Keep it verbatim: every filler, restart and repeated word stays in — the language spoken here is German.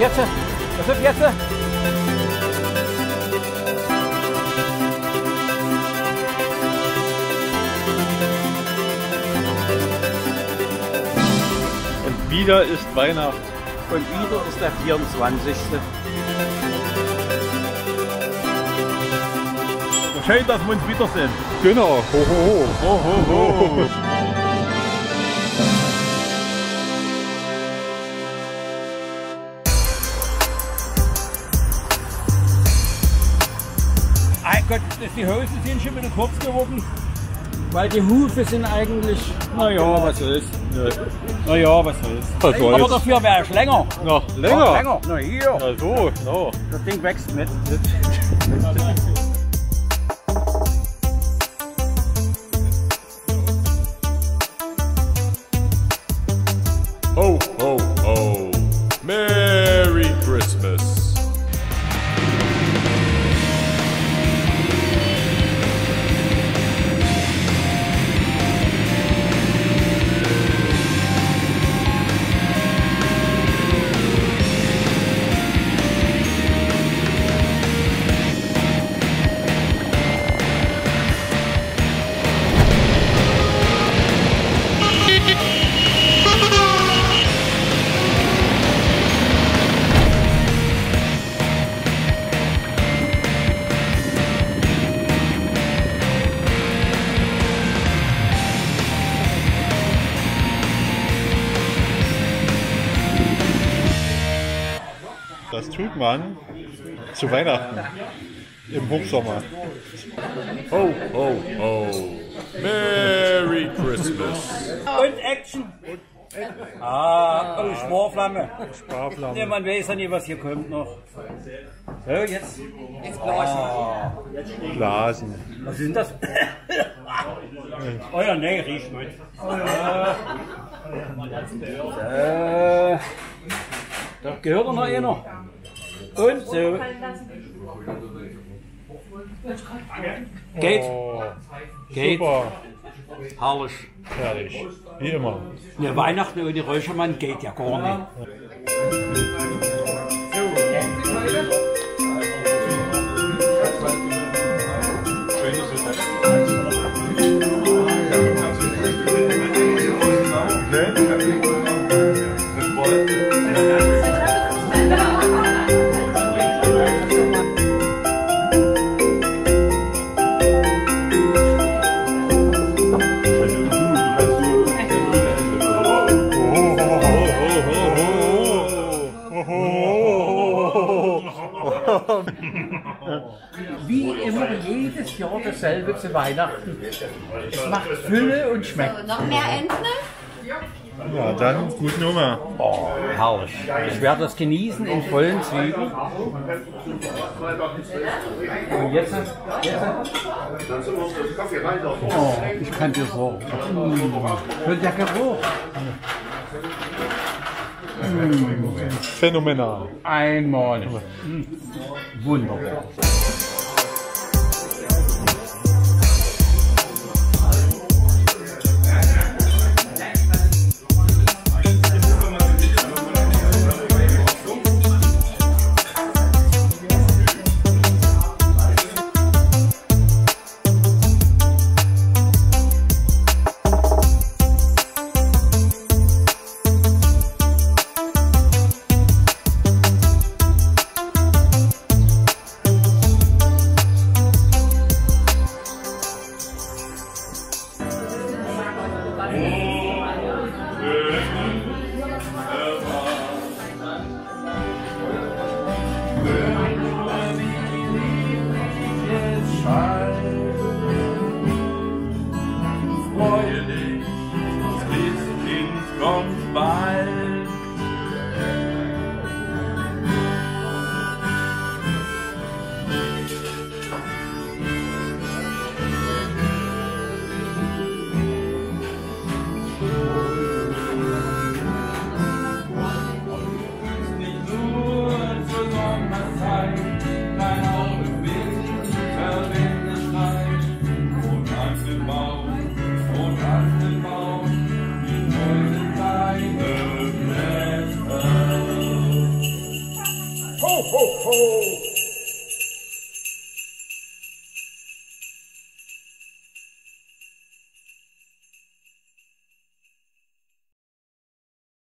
jetzt, das ist jetzt. Und wieder ist Weihnachten. Und wieder ist der vierundzwanzigste Schön, dass wir uns wiedersehen. Genau. Ho, ho, ho. Ho, ho, ho. Mein Gott, die Hosen sind schon wieder kurz geworden. Weil die Hufe sind eigentlich... Naja, was soll's. Naja, was soll's. Was soll's. Aber dafür wäre es länger. Na, länger? Ja, länger. Na hier. Na so, no. Das Ding wächst mit. Ho, ho, ho! Merry Christmas! Das tut man zu Weihnachten, im Hochsommer. Ho, ho, ho. Merry Christmas. Und Action. Ah, und Sparflamme. Sparflamme. Nee, man weiß ja nicht, was hier kommt noch. So, jetzt. Jetzt blasen. Ah, blasen. Was sind das? Euer nee, riecht gut. So. Da gehört noch einer. Und so. Geht. Oh, geht. Super. Herrlich. Herrlich. Wie immer. Ja, Weihnachten ohne Räuchermann geht ja gar nicht. Wie immer jedes Jahr dasselbe zu Weihnachten. Es macht Fülle und schmeckt. So, noch mehr Enten? Ja, dann gute Nummer. Oh, herrlich. Ich werde das genießen in vollen Zügen. Und jetzt, jetzt. Oh, ich kann dir so. Und der Geruch. Mmh. Phänomenal. Einmal. Mmh. Wunderbar. ho, ho!